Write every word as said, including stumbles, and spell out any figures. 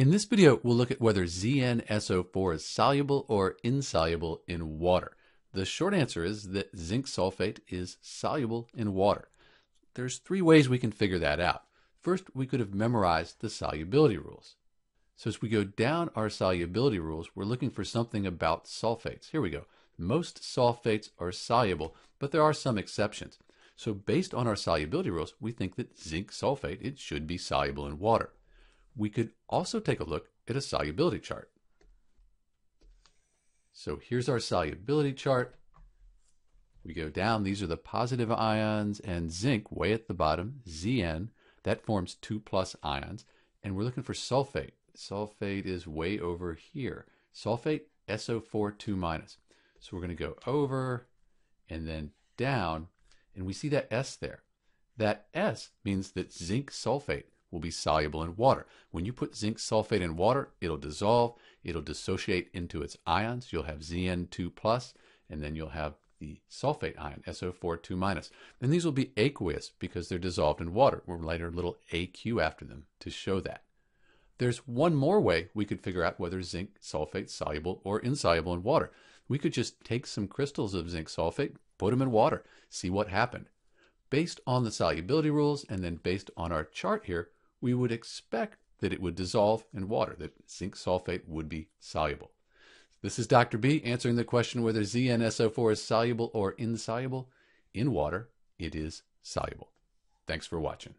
In this video, we'll look at whether Z n S O four is soluble or insoluble in water. The short answer is that zinc sulfate is soluble in water. There's three ways we can figure that out. First, we could have memorized the solubility rules. So as we go down our solubility rules, we're looking for something about sulfates. Here we go. Most sulfates are soluble, but there are some exceptions. So based on our solubility rules, we think that zinc sulfate, it should be soluble in water. We could also take a look at a solubility chart. So here's our solubility chart. We go down, these are the positive ions, and zinc way at the bottom, Zn, that forms two plus ions, and we're looking for sulfate. Sulfate is way over here. Sulfate, S O four, two minus. So we're going to go over and then down, and we see that S there. That S means that zinc sulfate will be soluble in water. When you put zinc sulfate in water, it'll dissolve, it'll dissociate into its ions. You'll have Z n two plus, and then you'll have the sulfate ion, S O four two minus. And these will be aqueous because they're dissolved in water. We'll write a little A Q after them to show that. There's one more way we could figure out whether zinc sulfate is soluble or insoluble in water. We could just take some crystals of zinc sulfate, put them in water, see what happened. Based on the solubility rules and then based on our chart here, we would expect that it would dissolve in water, that zinc sulfate would be soluble. This is Doctor B answering the question whether Z n S O four is soluble or insoluble. In water, it is soluble. Thanks for watching.